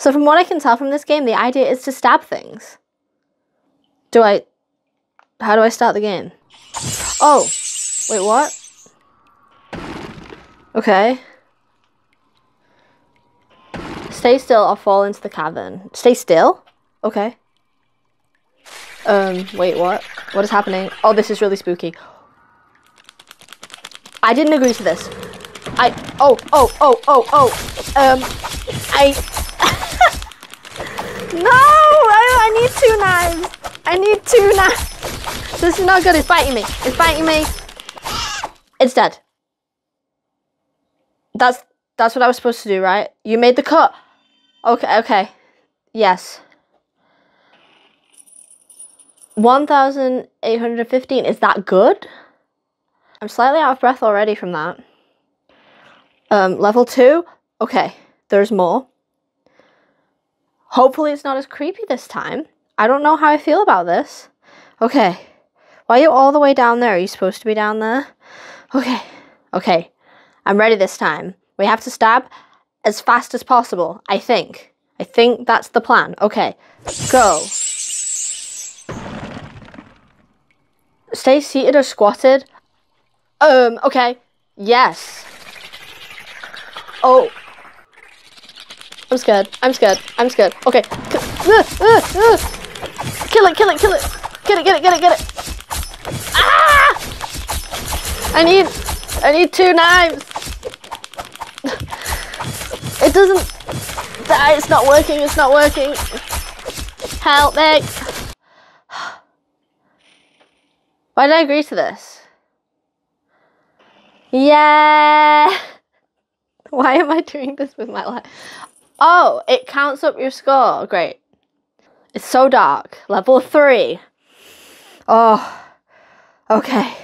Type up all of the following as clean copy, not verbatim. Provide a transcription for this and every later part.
So from what I can tell from this game, the idea is to stab things. How do I start the game? Oh, wait, what? Okay. Stay still or fall into the cavern. Stay still? Okay. Wait, what? What is happening? Oh, this is really spooky. I didn't agree to this. No! I need two knives! I need two knives! This is not good, it's biting me! It's biting me! It's dead. That's what I was supposed to do, right? You made the cut! Okay, okay. Yes. 1,815, is that good? I'm slightly out of breath already from that. Level 2? Okay, there's more. Hopefully it's not as creepy this time. I don't know how I feel about this. Okay. Why are you all the way down there? Are you supposed to be down there? Okay. Okay. I'm ready this time. We have to stab as fast as possible, I think. I think that's the plan. Okay. Go. Stay seated or squatted. Okay. Yes. Oh. I'm scared. I'm scared. I'm scared. Okay. Kill it, kill it, kill it. Get it, get it, get it, get it. Ah! I need two knives. It doesn't... It's not working. It's not working. Help me. Why did I agree to this? Yeah. Why am I doing this with my life? Oh, it counts up your score. Great. It's so dark. Level 3. Oh, okay.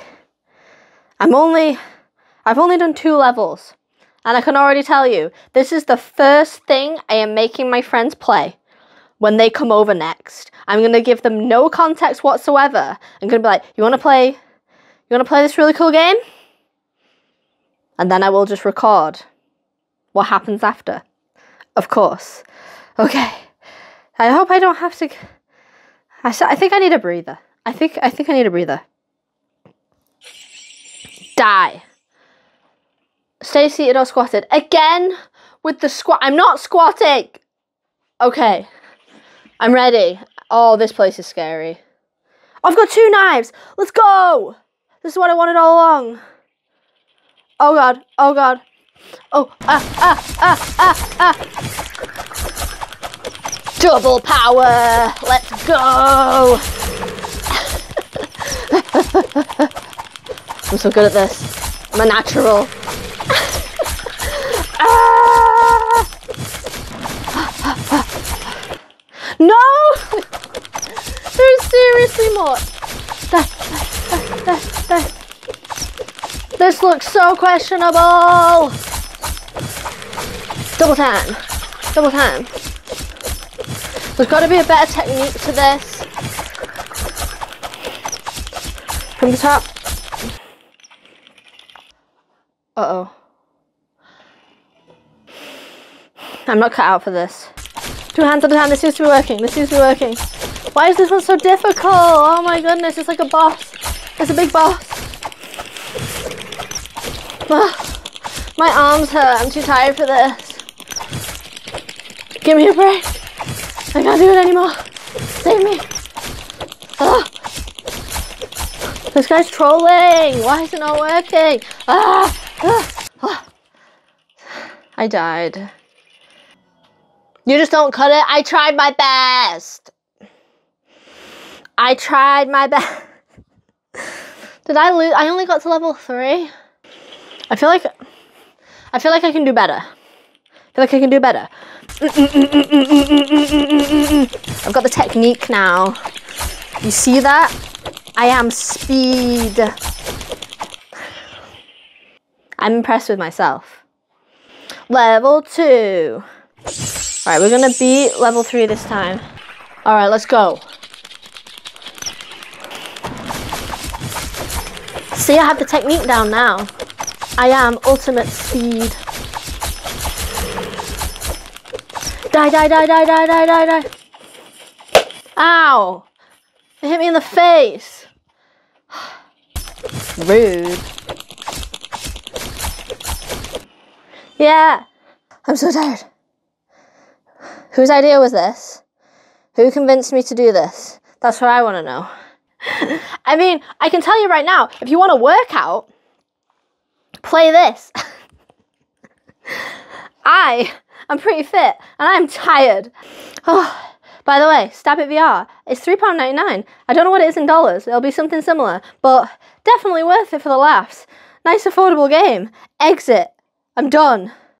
I've only done 2 levels. And I can already tell you, this is the first thing I am making my friends play when they come over next. I'm going to give them no context whatsoever. I'm going to be like, you want to play this really cool game? And then I will just record what happens after. Of course. Okay. I hope I don't have to... I think I need a breather. I think I need a breather. Die. Stay seated or squatted. Again with the squat. I'm not squatting. Okay. I'm ready. Oh, this place is scary. I've got 2 knives. Let's go. This is what I wanted all along. Oh, God. Oh, God. Oh, Double power! Let's go! I'm so good at this. I'm a natural. No! There's seriously more. This looks so questionable. Double time. Double time. There's got to be a better technique to this. From the top. Uh-oh. I'm not cut out for this. 2 hands at a time. This seems to be working. This seems to be working. Why is this one so difficult? Oh my goodness. It's like a boss. It's a big boss. Oh, my arms hurt. I'm too tired for this. Give me a break. I can't do it anymore. Save me. Oh. This guy's trolling. Why is it not working? I died. You just don't cut it. I tried my best. I tried my best. Did I lose? I only got to level 3. I feel like I can do better. I've got the technique now. You see that? I am speed. I'm impressed with myself. Level 2. Alright, we're gonna beat level 3 this time. Alright, let's go. See, I have the technique down now. I am ultimate speed. Die. Ow! It hit me in the face. Rude. Yeah. I'm so tired. Whose idea was this? Who convinced me to do this? That's what I want to know. I mean, I can tell you right now, if you want a workout, play this. I am pretty fit and I'm tired. Oh, by the way, Stab It VR, it's £3.99. I don't know what it is in dollars. It'll be something similar, but definitely worth it for the laughs. Nice affordable game. Exit. I'm done.